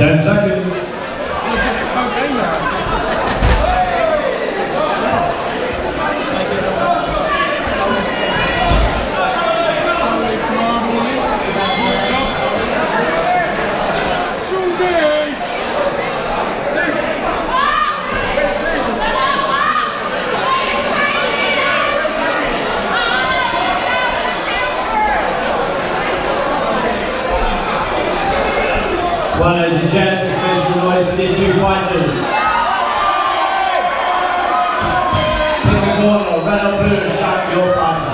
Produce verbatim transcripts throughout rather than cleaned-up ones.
Ten seconds. Well, ladies and gents, let's make some noise for these two fighters. Pick a corner, red or blue, shout for your fighter.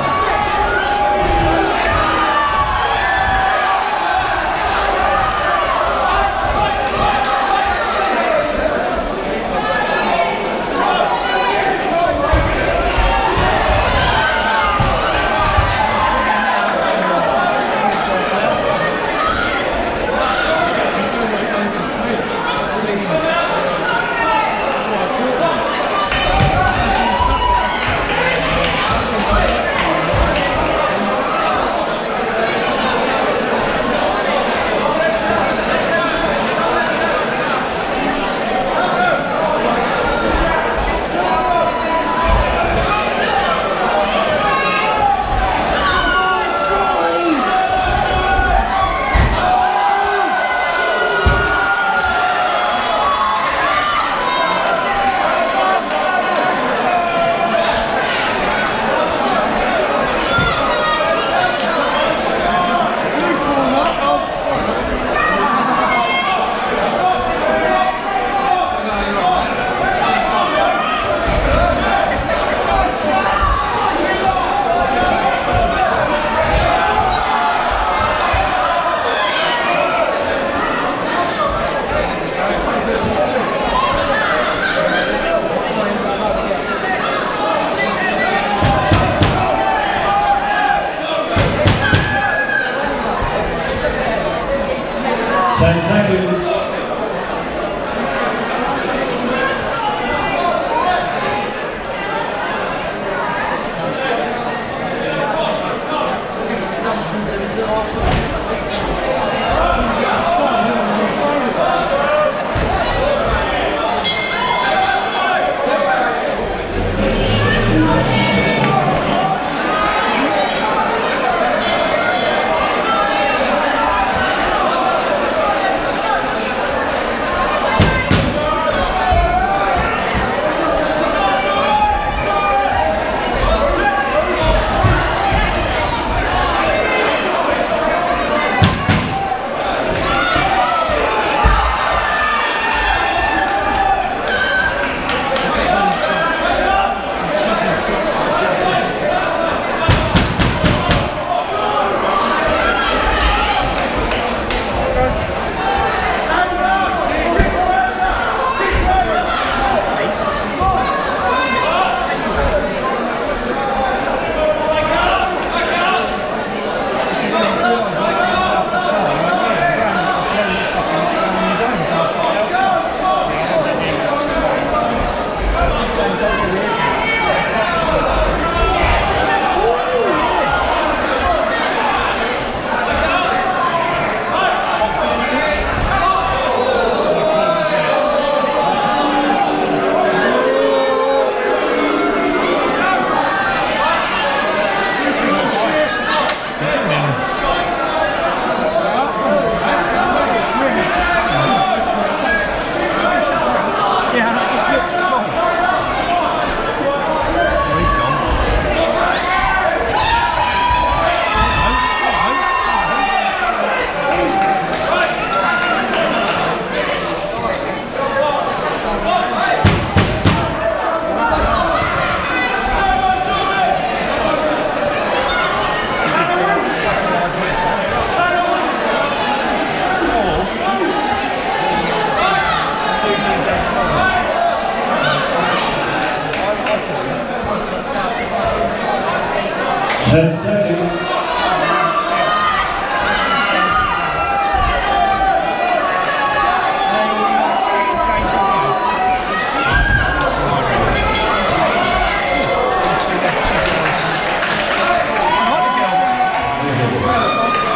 Ten seconds. Ten seconds.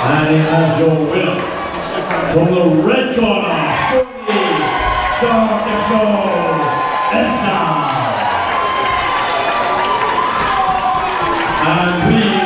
And he has your winner. From the red corner, Shawny Elstar. And we